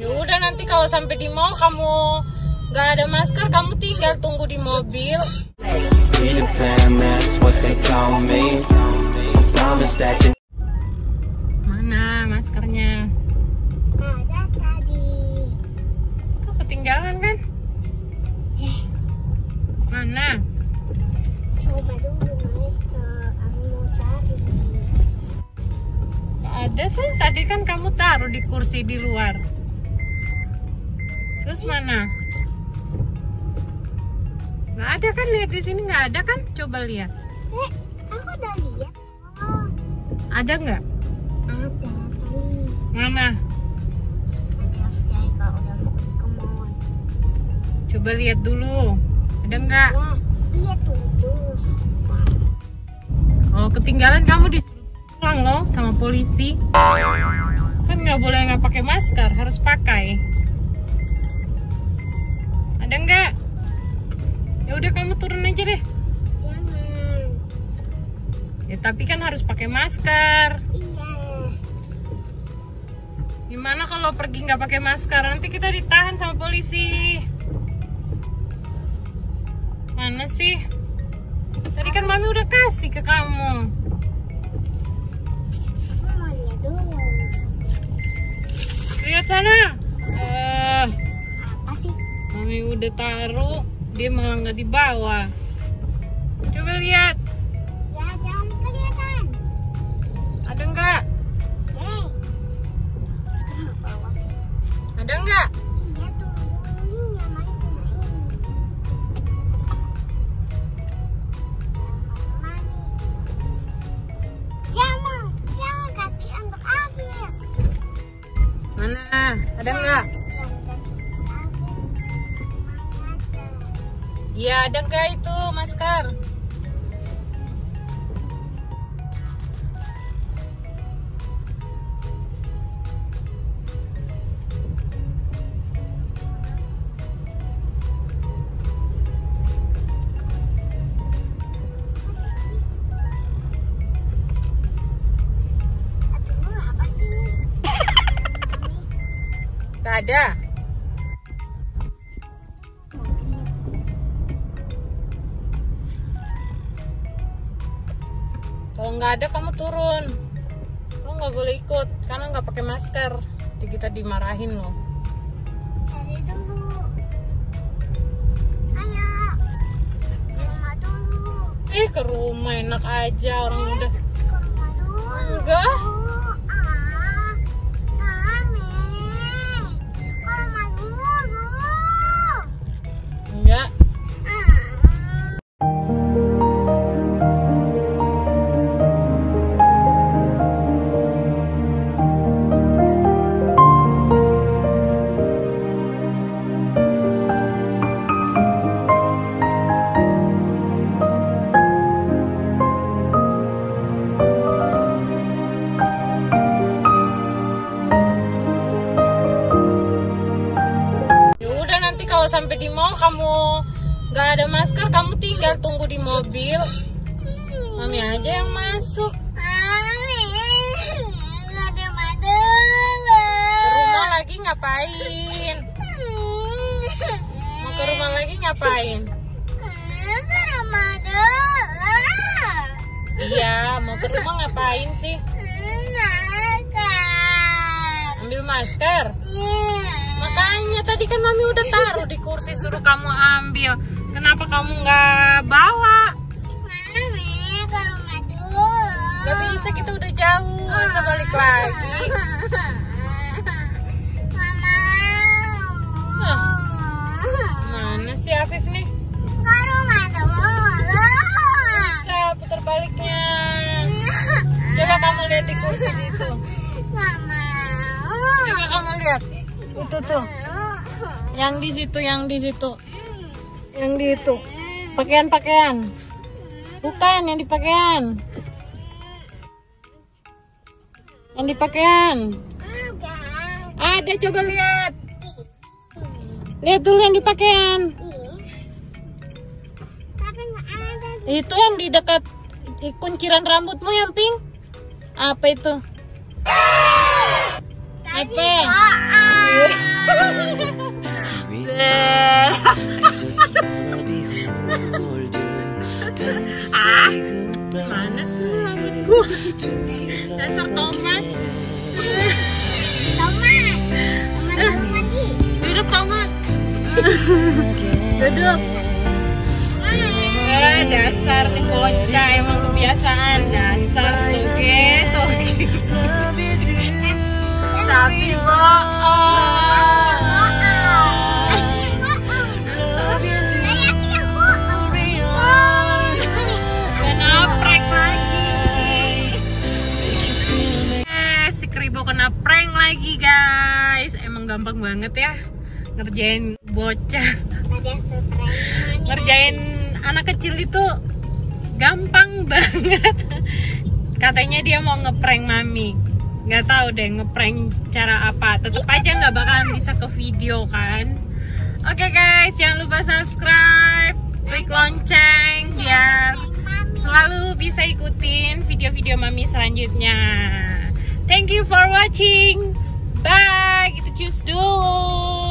Ya udah, nanti kalau sampai di mall kamu nggak ada masker, kamu tinggal tunggu di mobil. Mana maskernya? Ada tadi. Kau ketinggalan kan? Mana? Coba dulu, aku mau cari. Ada sih, tadi kan kamu taruh di kursi di luar. Terus mana? Nggak ada kan? Lihat di sini nggak ada kan? Coba lihat. Aku udah lihat. Oh. Ada nggak? Ada kali. Mana? Kalau udah mau ke mall. Coba lihat dulu. Ada nggak? Iya tuh. Kalau ketinggalan kamu disuruh pulang loh sama polisi. Kan nggak boleh nggak pakai masker, harus pakai. Ada enggak? Ya udah kamu turun aja deh. Jangan. Ya tapi kan harus pakai masker. Iya. Gimana kalau pergi nggak pakai masker? Nanti kita ditahan sama polisi. Mana sih? Tadi kan Mami udah kasih ke kamu. Aku mau lihat dulu. Lihat sana. Mami udah taruh, dia malah nggak dibawa. Coba lihat. Ya, jangan kelihatan. Ada nggak? Hey. Ada nggak? Iya tuh, ini ya, Mami punya ini. Jangan kasih untuk Afif. Mana? Ada nggak? Ya, ada nggak itu masker? Aduh, apa sih ini? Nggak ada. Kalau nggak ada kamu turun, kamu nggak boleh ikut karena nggak pakai masker. Nanti kita dimarahin loh. Cari dulu, ayo ke rumah dulu. Ke rumah enak aja orang udah. Ke rumah dulu. Enggak. Ke rumah dulu. Enggak. Sampai di mall kamu nggak ada masker, kamu tinggal tunggu di mobil. Mami aja yang masuk. Mami nggak ada masker. Ke rumah lagi ngapain? Mau ke rumah lagi ngapain? Ke rumah dulu. Iya, mau ke rumah ngapain sih? Masker. Ambil masker. Makanya tadi kan Mami udah taruh di kursi, suruh kamu ambil. Kenapa kamu nggak bawa? Mami ke rumah dulu. Gak bisa, kita udah jauh. Kita balik lagi. Mama. Mana sih Afif nih? Ke rumah dulu. Bisa putar baliknya. Coba kamu lihat di kursi itu. Mama. Coba kamu lihat. Itu tuh yang di situ pakaian bukan yang di pakaian ada. Coba lihat dulu yang di pakaian itu, yang di dekat kunciran rambutmu yang pink. Apa itu? Apa? Apa? Duduk. Dasar nih bocah, emang kebiasaan dasar toge. Tapi kena prank lagi guys. Emang gampang banget ya ngerjain bocah. Ngerjain anak kecil itu gampang banget. Katanya dia mau ngeprank mami. Nggak tahu deh ngeprank cara apa. Tetap aja nggak bakalan bisa ke video kan. Oke guys, jangan lupa subscribe, klik lonceng biar selalu bisa ikutin video-video mami selanjutnya. Thank you for watching. Bye. Kita cheers dulu.